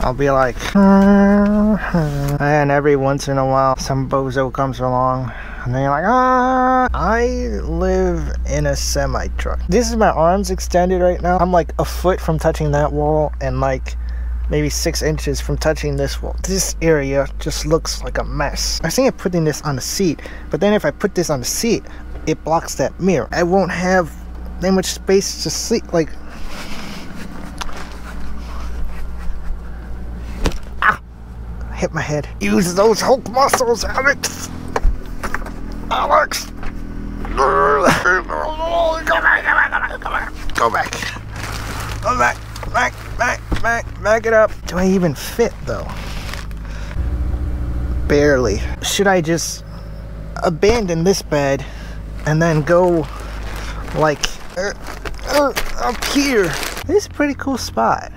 I'll be like, and every once in a while some bozo comes along and they're like, I live in a semi-truck. This is my arms extended right now. I'm like a foot from touching that wall and like maybe 6 inches from touching this wall. This area just looks like a mess. I think I'm putting this on the seat, but then if I put this on the seat, it blocks that mirror. I won't have that much space to sleep, like... Ah! I hit my head. Use those Hulk muscles, Alex! Alex! Go back! Back it up. Do I even fit though? Barely. Should I just abandon this bed and then go like up here? This is a pretty cool spot.